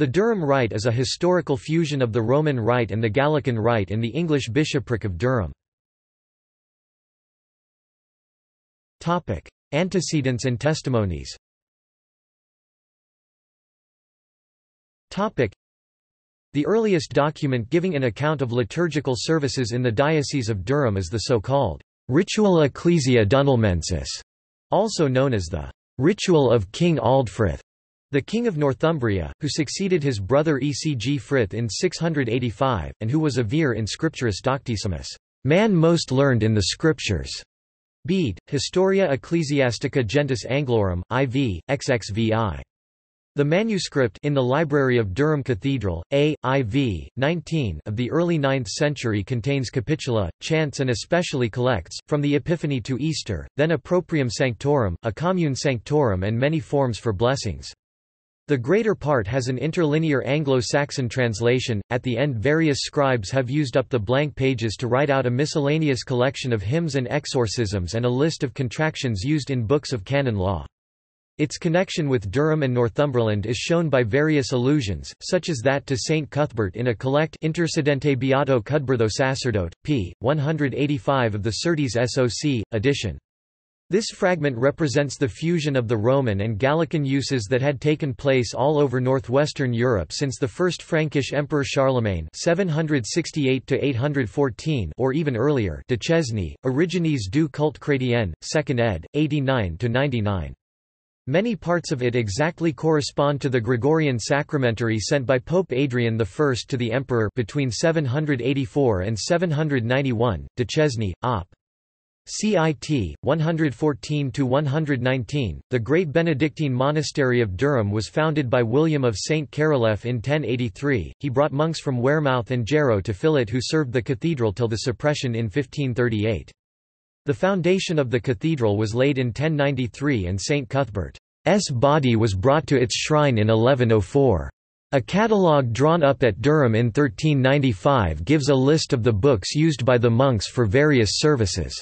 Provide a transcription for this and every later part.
The Durham Rite is a historical fusion of the Roman Rite and the Gallican Rite in the English bishopric of Durham. Antecedents and testimonies. The earliest document giving an account of liturgical services in the Diocese of Durham is the so-called Ritual Ecclesiae Dunelmensis, also known as the Ritual of King Aldfrith, the King of Northumbria, who succeeded his brother Ecgfrith in 685, and who was a vir in Scripturis Doctissimus, man most learned in the Scriptures. Bede, Historia Ecclesiastica Gentis Anglorum, IV, XXVI. The manuscript in the library of Durham Cathedral, A.I.V. 19 of the early 9th century contains capitula, chants and especially collects, from the Epiphany to Easter, then a proprium sanctorum, a commune sanctorum and many forms for blessings. The greater part has an interlinear Anglo-Saxon translation. At the end various scribes have used up the blank pages to write out a miscellaneous collection of hymns and exorcisms and a list of contractions used in books of canon law. Its connection with Durham and Northumberland is shown by various allusions, such as that to St. Cuthbert in a collect Intercedente Beato Cudbertho Sacerdote, p. 185 of the Surtees SOC, edition. This fragment represents the fusion of the Roman and Gallican uses that had taken place all over northwestern Europe since the first Frankish Emperor Charlemagne 768–814 or even earlier de Chesney, Origines du Culte Chrétien, 2nd ed., 89–99. Many parts of it exactly correspond to the Gregorian sacramentary sent by Pope Adrian I to the Emperor between 784 and 791, de Chesney, op. CIT 114–119. The Great Benedictine Monastery of Durham was founded by William of St. Calais in 1083. He brought monks from Wearmouth and Jarrow to fill it, who served the cathedral till the suppression in 1538. The foundation of the cathedral was laid in 1093, and St. Cuthbert's body was brought to its shrine in 1104. A catalogue drawn up at Durham in 1395 gives a list of the books used by the monks for various services.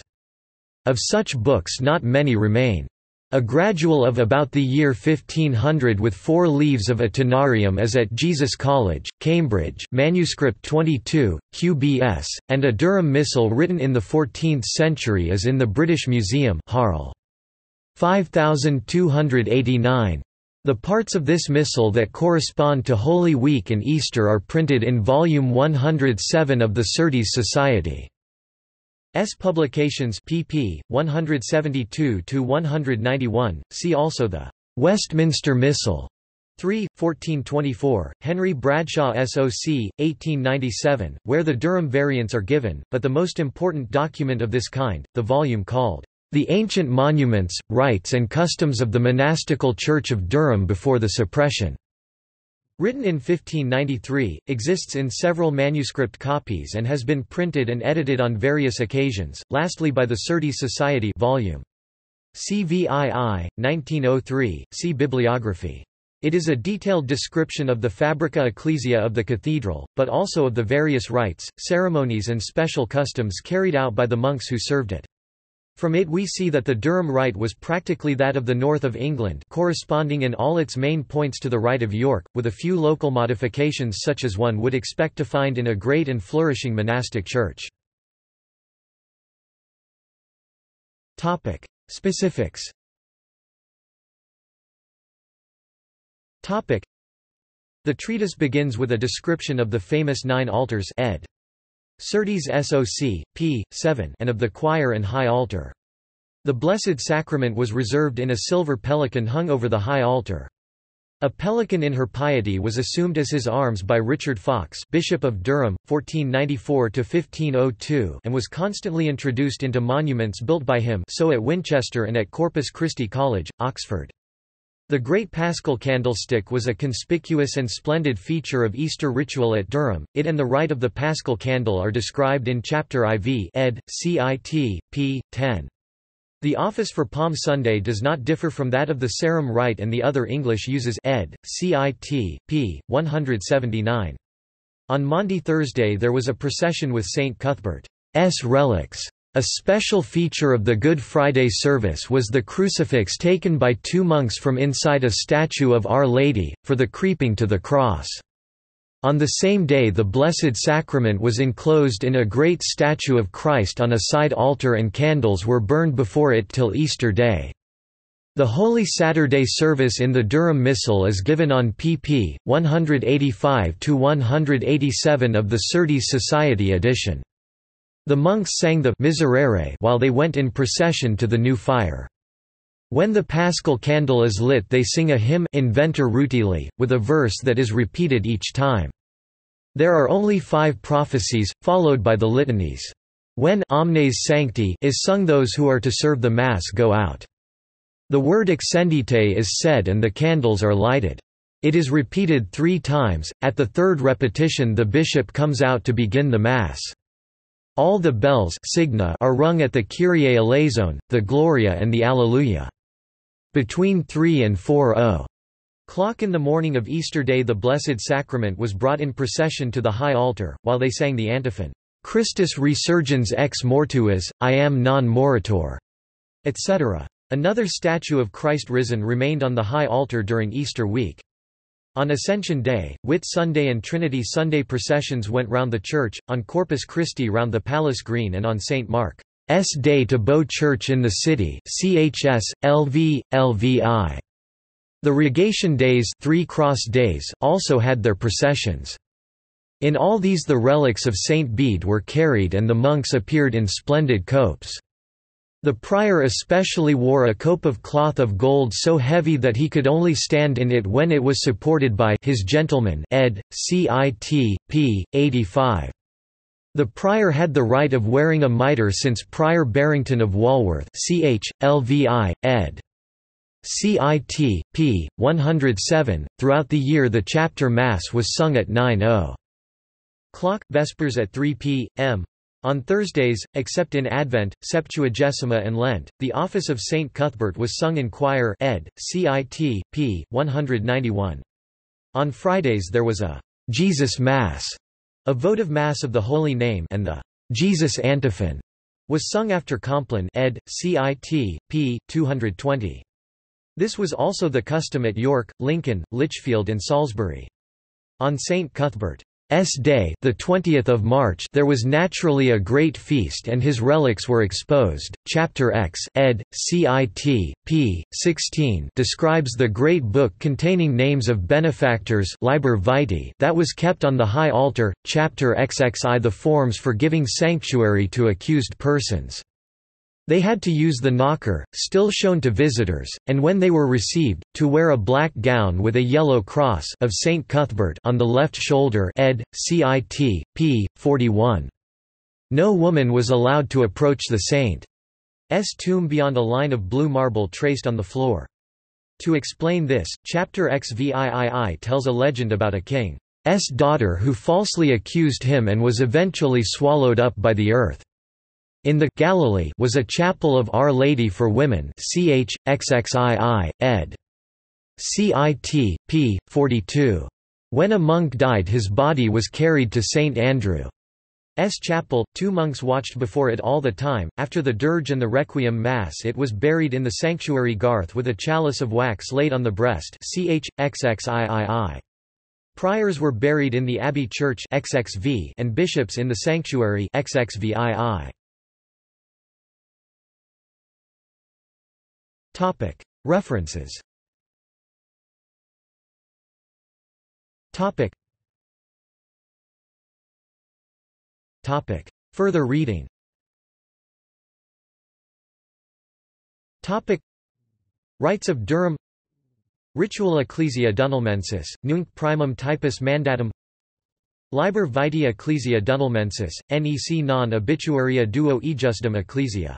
Of such books not many remain. A gradual of about the year 1500 with 4 leaves of a Atenarium is at Jesus College, Cambridge, manuscript 22, QBS, and a Durham Missal written in the 14th century is in the British Museum, Harl. 5289. The parts of this Missal that correspond to Holy Week and Easter are printed in volume 107 of the Surtees Society. S. Publications pp. 172–191, see also the Westminster Missal 3, 1424, Henry Bradshaw SOC, 1897, where the Durham variants are given, but the most important document of this kind, the volume called, The Ancient Monuments, Rites and Customs of the Monastical Church of Durham Before the Suppression, written in 1593, exists in several manuscript copies and has been printed and edited on various occasions, lastly by the Surtees Society volume. CVII, 1903, see bibliography. It is a detailed description of the Fabrica Ecclesia of the cathedral, but also of the various rites, ceremonies and special customs carried out by the monks who served it. From it we see that the Durham Rite was practically that of the north of England, corresponding in all its main points to the Rite of York, with a few local modifications such as one would expect to find in a great and flourishing monastic church. Topic: Specifics. Topic: The treatise begins with a description of the famous 9 altars, ed. Surtees SOC, p. 7, and of the choir and high altar. The Blessed Sacrament was reserved in a silver pelican hung over the high altar. A pelican in her piety was assumed as his arms by Richard Fox, Bishop of Durham, 1494–1502, and was constantly introduced into monuments built by him, so at Winchester and at Corpus Christi College, Oxford. The Great Paschal Candlestick was a conspicuous and splendid feature of Easter ritual at Durham. It and the rite of the Paschal Candle are described in Chapter IV, ed. CIT, p. 10. The office for Palm Sunday does not differ from that of the Sarum Rite and the other English uses, ed. CIT, p. 179. On Maundy Thursday there was a procession with St. Cuthbert's relics. A special feature of the Good Friday service was the crucifix taken by two monks from inside a statue of Our Lady, for the creeping to the cross. On the same day the Blessed Sacrament was enclosed in a great statue of Christ on a side altar, and candles were burned before it till Easter Day. The Holy Saturday service in the Durham Missal is given on pp. 185–187 of the Surtees Society edition. The monks sang the Miserere while they went in procession to the new fire. When the Paschal candle is lit they sing a hymn Inventor Rutili, with a verse that is repeated each time. There are only 5 prophecies, followed by the litanies. When Omnes Sancti is sung, those who are to serve the Mass go out. The word Accendite is said and the candles are lighted. It is repeated 3 times, at the 3rd repetition the bishop comes out to begin the Mass. All the bells signa are rung at the Kyrie eleison, the Gloria and the Alleluia. Between 3 and 4:00 in the morning of Easter Day the Blessed Sacrament was brought in procession to the high altar, while they sang the antiphon, Christus resurgens ex mortuis, I am non moritor, etc. Another statue of Christ risen remained on the high altar during Easter week. On Ascension Day, Whit Sunday and Trinity Sunday processions went round the church, on Corpus Christi round the Palace Green, and on St. Mark's Day to Bow Church in the city CHS, LV, LVI. The Regation Days, 3 Cross Days, also had their processions. In all these the relics of St. Bede were carried and the monks appeared in splendid copes. The prior especially wore a cope of cloth of gold so heavy that he could only stand in it when it was supported by his gentleman ed. Cit. p. 85. The prior had the right of wearing a mitre since Prior Barrington of Walworth ch. Lvi. ed. Cit. p. 107. Throughout the year the chapter mass was sung at 9:00, vespers at 3 p.m. On Thursdays, except in Advent, Septuagesima and Lent, the office of St. Cuthbert was sung in choir ed. Cit. p. 191. On Fridays there was a Jesus Mass, a votive Mass of the Holy Name, and the Jesus Antiphon was sung after Compline ed. Cit. p. 220. This was also the custom at York, Lincoln, Lichfield and Salisbury. On St. Cuthbert's Day, the 20th of March, there was naturally a great feast, and his relics were exposed. Chapter X, ed. Cit. p. 16, describes the great book containing names of benefactors, Liber Vitae, that was kept on the high altar. Chapter XXI, the forms for giving sanctuary to accused persons. They had to use the knocker, still shown to visitors, and when they were received, to wear a black gown with a yellow cross of St. Cuthbert on the left shoulder ed. Cit. p. 41. No woman was allowed to approach the saint's tomb beyond a line of blue marble traced on the floor. To explain this, Chapter XVIII tells a legend about a king's daughter who falsely accused him and was eventually swallowed up by the earth. In the Galilee was a chapel of Our Lady for Women ch. XXII, ed. Cit. p. 42. When a monk died his body was carried to St. Andrew's Chapel. 2 monks watched before it all the time. After the dirge and the requiem mass it was buried in the sanctuary garth with a chalice of wax laid on the breast ch. XXII. Priors were buried in the abbey church XXV and bishops in the sanctuary XXVII. References. Further reading. Rites of Durham. Ritual Ecclesiae Dunelmensis, Nunc Primum Typus Mandatum. Liber Vitae Ecclesiae Dunelmensis, Nec non Obituaria Duo Ejusdem Ecclesia.